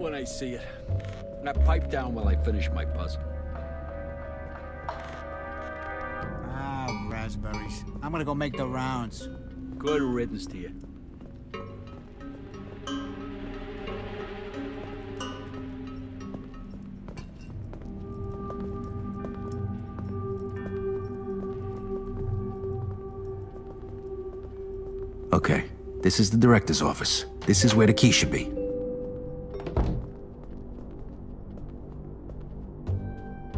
it when I see it. Now pipe down while I finish my puzzle. Ah, raspberries. I'm gonna go make the rounds. Good riddance to you. Okay, this is the director's office. This is where the key should be.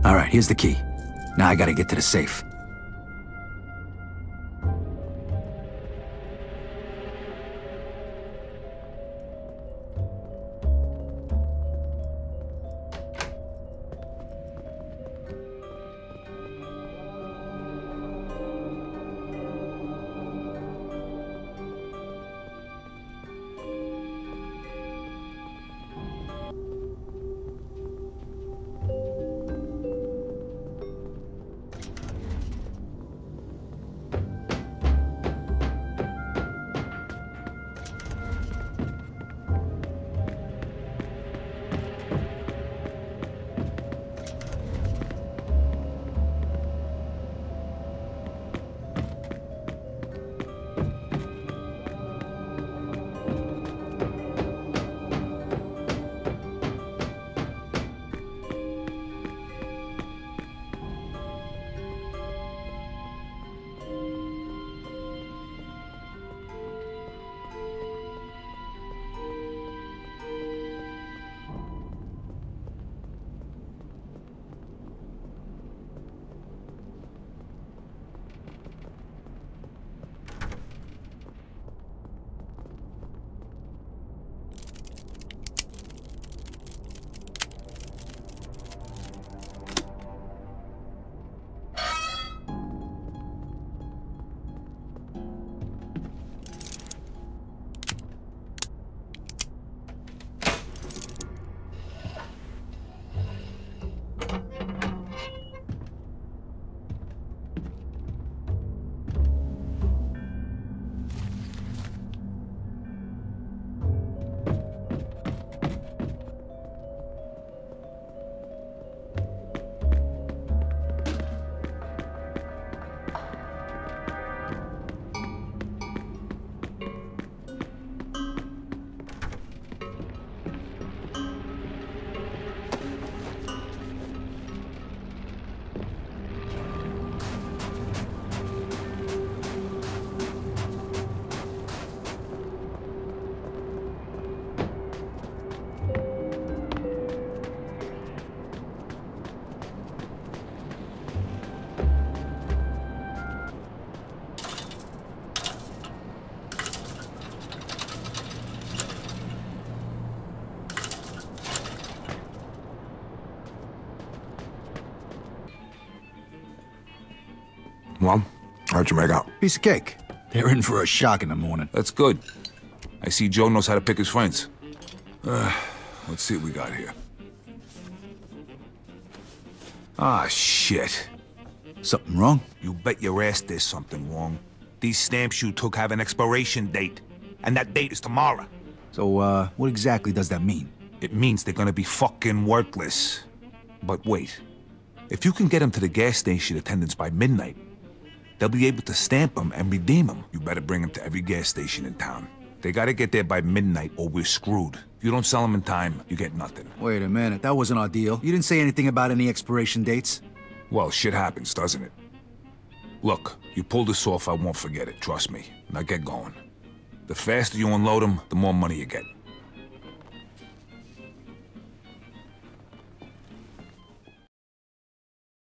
All right, here's the key. Now I gotta get to the safe. Mom, how'd you make out? Piece of cake. They're in for a shock in the morning. That's good. I see Joe knows how to pick his friends. Let's see what we got here. Ah, shit. Something wrong? You bet your ass there's something wrong. These stamps you took have an expiration date, and that date is tomorrow. So, what exactly does that mean? It means they're gonna be fucking worthless. But wait. If you can get them to the gas station attendants by midnight, they'll be able to stamp them and redeem them. You better bring them to every gas station in town. They gotta get there by midnight or we're screwed. If you don't sell them in time, you get nothing. Wait a minute, that wasn't our deal. You didn't say anything about any expiration dates. Well, shit happens, doesn't it? Look, you pull this off, I won't forget it, trust me. Now get going. The faster you unload them, the more money you get.